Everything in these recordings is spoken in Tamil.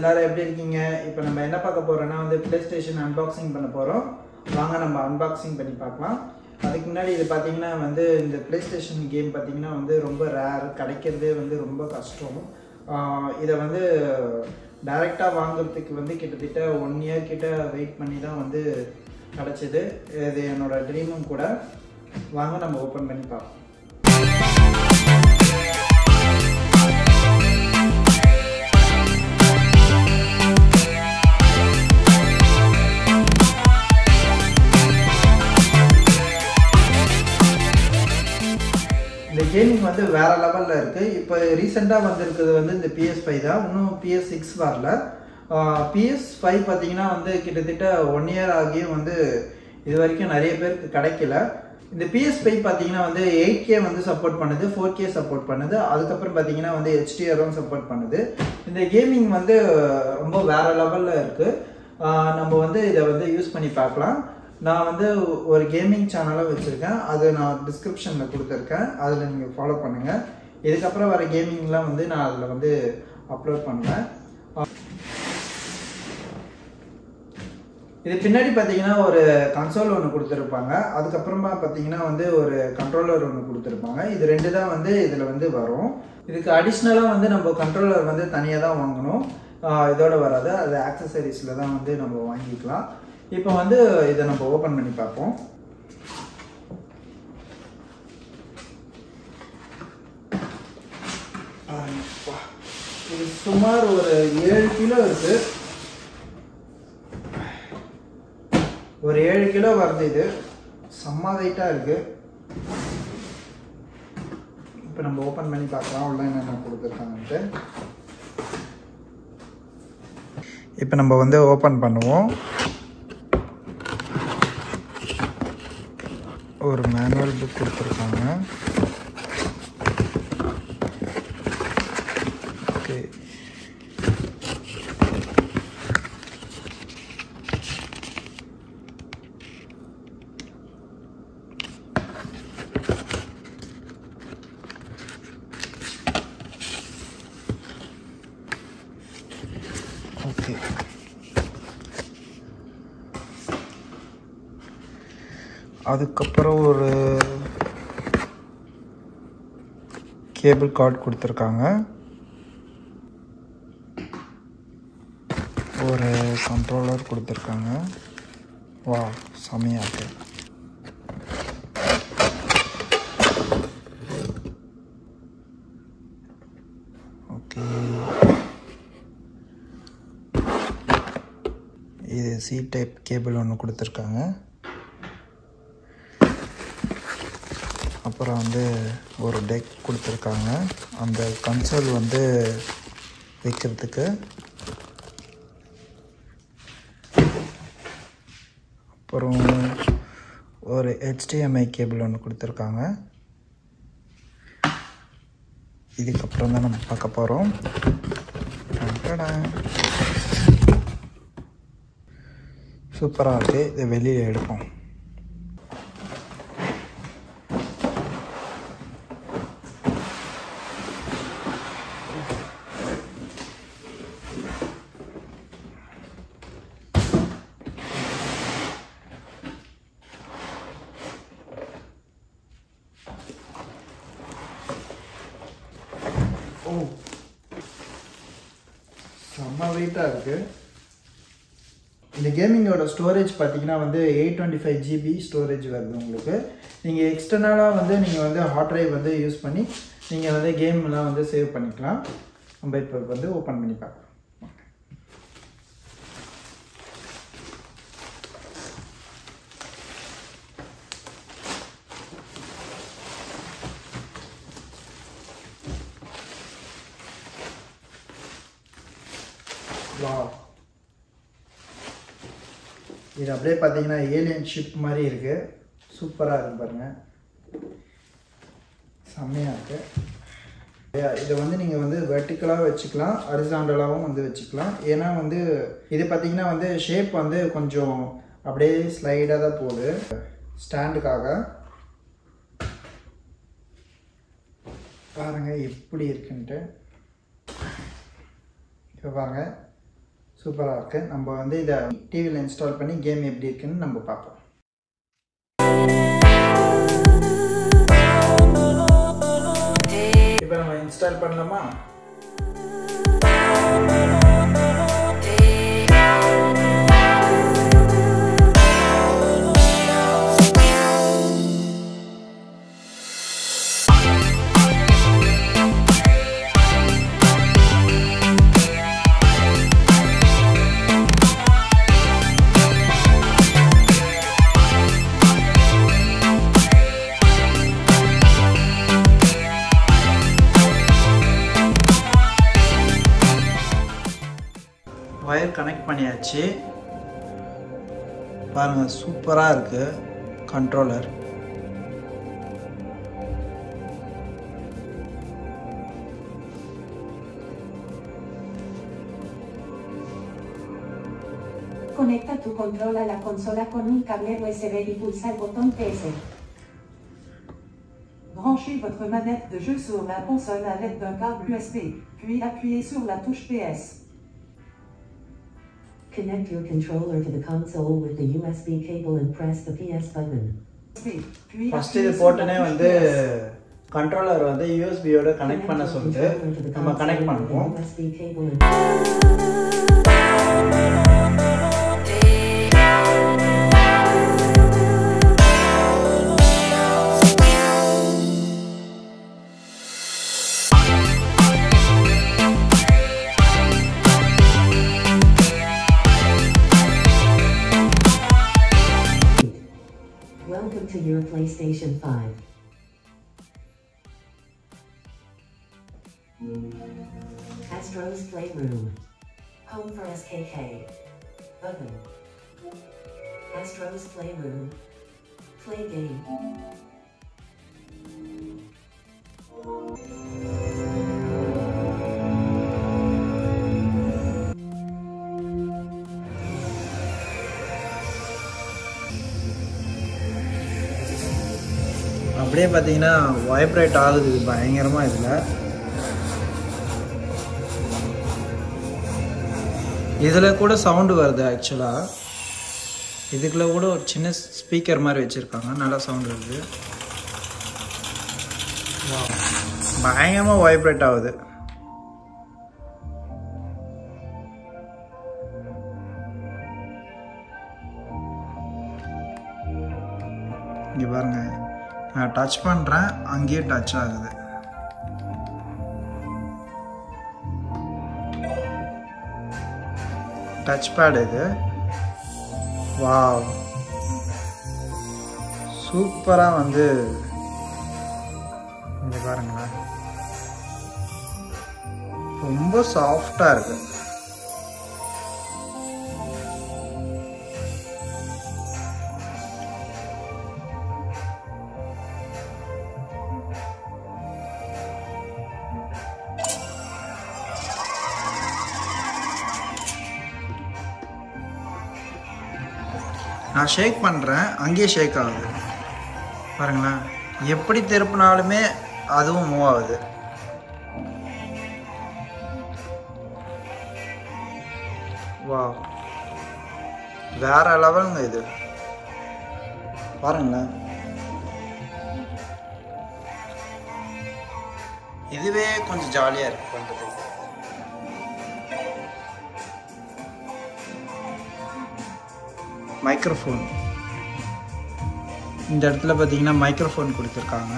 எல்லாரும் எப்படி இருக்கீங்க இப்போ நம்ம என்ன பார்க்க போறோம்னா வந்து PlayStation unboxing பண்ண போறோம் வாங்க நம்ம unboxing பண்ணி பார்க்கலாம் அதுக்கு முன்னாடி இது பாத்தீங்கன்னா வந்து இந்த PlayStation கேம் பாத்தீங்கன்னா வந்து ரொம்ப ரேர் கிடைக்கிறதே வந்து ரொம்ப கஷ்டம் இத வந்து டைரக்டா வாங்குறதுக்கு வந்து கிட்டத்தட்ட 1 year கிட்ட வெயிட் பண்ணி தான் வந்து கிடைச்சது இது என்னோட ட்ரீமும் கூட வாங்க நம்ம ஓபன் பண்ணி பார்ப்போம் Gaming வந்து வேற லெவல்ல இருக்கு இப்போ ரீசன்ட்டா வந்திருக்கிறது வந்து இந்த PS5 தான் இன்னும் PS6 வரல PS5 பாத்தீங்கன்னா வந்து கிட்டத்தட்ட 1 year ஆகியே வந்து இதுவரைக்கும் நிறைய பேருக்கு கிடைக்கல இந்த PS5 பாத்தீங்கன்னா வந்து 8K வந்து சப்போர்ட் பண்ணுது 4K சப்போர்ட் பண்ணுது அதுக்கு அப்புறம் பாத்தீங்கன்னா வந்து HDR ம் சப்போர்ட் பண்ணுது இந்த கேமிங் வந்து ரொம்ப வேற லெவல்ல இருக்கு நம்ம வந்து இத வந்து யூஸ் பண்ணி பார்க்கலாம் நான் வந்து ஒரு gaming channel வச்சிருக்கேன் அது நான் descriptionல கொடுத்திருக்கேன் அதுல நீங்க follow பண்ணுங்க இதுக்கு அப்புறம் வர gamingலாம் வந்து நான் அதுல வந்து அப்லோட் பண்ணுவேன் இது பின்னாடி பாத்தீங்கன்னா ஒரு கன்சோல் ஒன்னு கொடுத்திருப்பாங்க அதுக்கு அப்புறமா பாத்தீங்கன்னா வந்து ஒரு கண்ட்ரோலர் ஒன்னு கொடுத்திருப்பாங்க இது ரெண்டு தான் வந்து இதுல வந்து வரும் இதுக்கு அடிஷனலா வந்து நம்ம கண்ட்ரோலர் வந்து தனியா தான் வாங்கணும் இதோட வராது அது ஆக்சஸரீஸ்ல தான் வந்து நம்ம வாங்கிக்கலாம் இப்போ வந்து இத நம்ம ஓபன் பண்ணி பார்ப்போம் இது சுமார் ஒரு 7 கிலோ இருக்கு ஒரு 7 கிலோ வருது இது செம்ம வெயிட்டா இருக்கு இப்போ நம்ம ஓபன் பண்ணி பார்க்கலாம் உள்ள என்ன கொடுத்திருக்காங்கன்னு இப்போ நம்ம வந்து ஓபன் பண்ணுவோம் ஒரு மேனுவல் புக் கொடுத்திருக்காங்க ஓகே ஓகே அதுக்கு அப்புறம் ஒரு கேபிள் கார்டு கொடுத்திருக்காங்க ஒரு கண்ட்ரோலர் கொடுத்திருக்காங்க வாவ் சமையா இருக்கு ஓகே இது சி டைப் கேபிள் ஒன்னு கொடுத்திருக்காங்க அப்புறம் வந்து ஒரு டெக் கொடுத்திருக்காங்க அந்த கன்சோல் வந்து வைக்கிறதுக்கு அப்புறம் ஒரு HDMI கேபிள் ஒன்று கொடுத்திருக்காங்க இதுக்கு அப்புறம் தான் நம்ம பார்க்க போறோம் சூப்பரா இருக்கு இதை வெளியில எடுப்போம் செம்ம வெயிட்டா இருக்கு இந்த கேமிங்கோட ஸ்டோரேஜ் பாத்தீங்கன்னா வந்து 825 GB ஸ்டோரேஜ் வருது உங்களுக்கு நீங்க எக்ஸ்டர்னலா வந்து நீங்க வந்து ஹார்ட் டிரைவ் வந்து யூஸ் பண்ணி நீங்க வந்து கேம் எல்லாம் வந்து சேவ் பண்ணிக்கலாம் நம்ம இப்போ வந்து ஓபன் பண்ணி பார்க்கலாம் Wow. இது அப்படியே பாத்தீங்கன்னா ஏலியன் ஷிப் மாதிரி இருக்கு சூப்பரா இருக்கு பாருங்க செம்மையா இருக்கு இது வந்து நீங்க வந்து வெர்டிகலா வச்சுக்கலாம் ஹரிசாண்டலாவும் வந்து வச்சுக்கலாம் ஏன்னா வந்து இது பாத்தீங்கன்னா வந்து ஷேப் வந்து கொஞ்சம் அப்படியே ஸ்லைடா தான் போகுது ஸ்டாண்டுக்காக பாருங்க எப்படி இருக்குன்னு இப்போ பாருங்க சூப்பராக இருக்குது. நம்ம வந்து இதை டிவியில் இன்ஸ்டால் பண்ணி கேம் எப்படி இருக்குன்னு நம்ம பார்ப்போம். இப்போ நம்ம இன்ஸ்டால் பண்ணலாமா? வயர் கனெக்ட் பண்ணியாச்சு. பாருங்கள், சூப்பராக இருக்குது controller. Conecta tu control a la consola con un cable USB y pulsa el botón PS. Branchez votre manette de jeu sur la console à l'aide d'un câble USB, puis appuyez sur la touche PS. Connect your controller to the console with the USB cable and press the PS button. First, the port is controller the USB oda connect panna sollu. Nama connect pannuvom. USB cable and welcome to your PlayStation 5. Astro's Playroom. Home for SKK. Button. Astro's Playroom. Play game. அப்படியே பார்த்தீங்கன்னா வைப்ரேட் ஆகுது பயங்கரமாக. இதில் கூட சவுண்டு வருது. ஆக்சுவலாக இதுக்குள்ளே கூட ஒரு சின்ன ஸ்பீக்கர் மாதிரி வச்சுருக்காங்க, நல்லா சவுண்டு வருது. பயங்கரமாக வைப்ரேட் ஆகுது. இங்கே பாருங்கள், நான் டச் பண்ணுறேன், அங்கேயே டச் ஆகுது. டச் பேட் இது. வாவ், சூப்பராக வந்து இங்கே பாருங்களேன், ரொம்ப சாஃப்டாக இருக்குது. நான் ஷேக் பண்ணுறேன், அங்கேயே ஷேக் ஆகுது. பாருங்களேன், எப்படி திருப்பினாலுமே அதுவும் மூவ் ஆகுது. வா, வேற லெவலுங்க இது. பாருங்களேன், இதுவே கொஞ்சம் ஜாலியாக இருக்கு பண்ணுறதுக்கு. மைக்ரோஃபோன் இந்த இடத்துல பார்த்தீங்கன்னா மைக்ரோஃபோன் கொடுத்துருக்காங்க.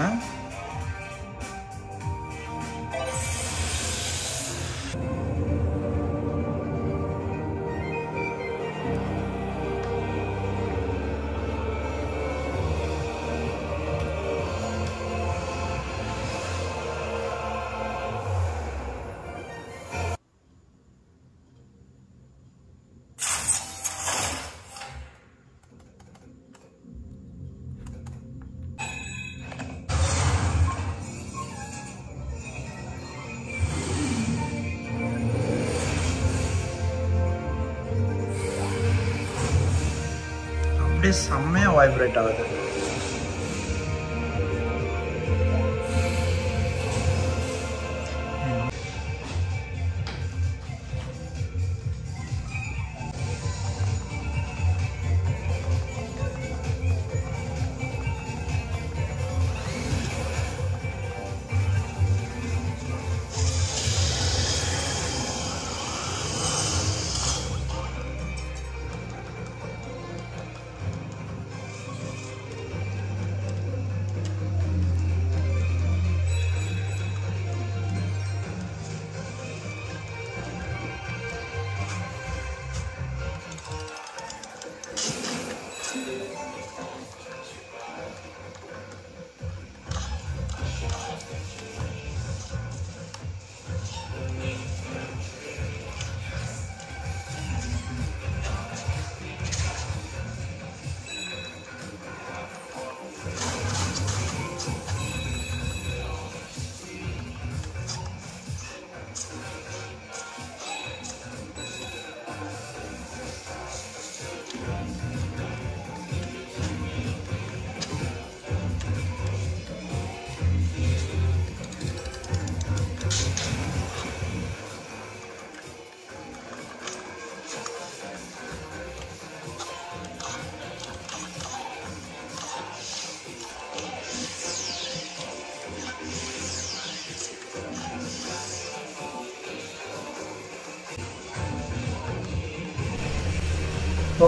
அப்படியே செம்மையாக வைப்ரேட் ஆகுது.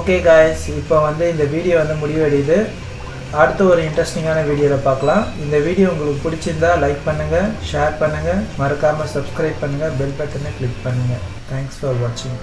Okay guys, இப்போ வந்து இந்த வீடியோ வந்து முடிவடையுது. அடுத்து ஒரு இன்ட்ரஸ்டிங்கான வீடியோல பார்க்கலாம். இந்த வீடியோ உங்களுக்கு பிடிச்சிருந்தா லைக் பண்ணுங்க, ஷேர் பண்ணுங்க, மறக்காம Subscribe பண்ணுங்க, பெல் பட்டனை கிளிக் பண்ணுங்க. Thanks for watching.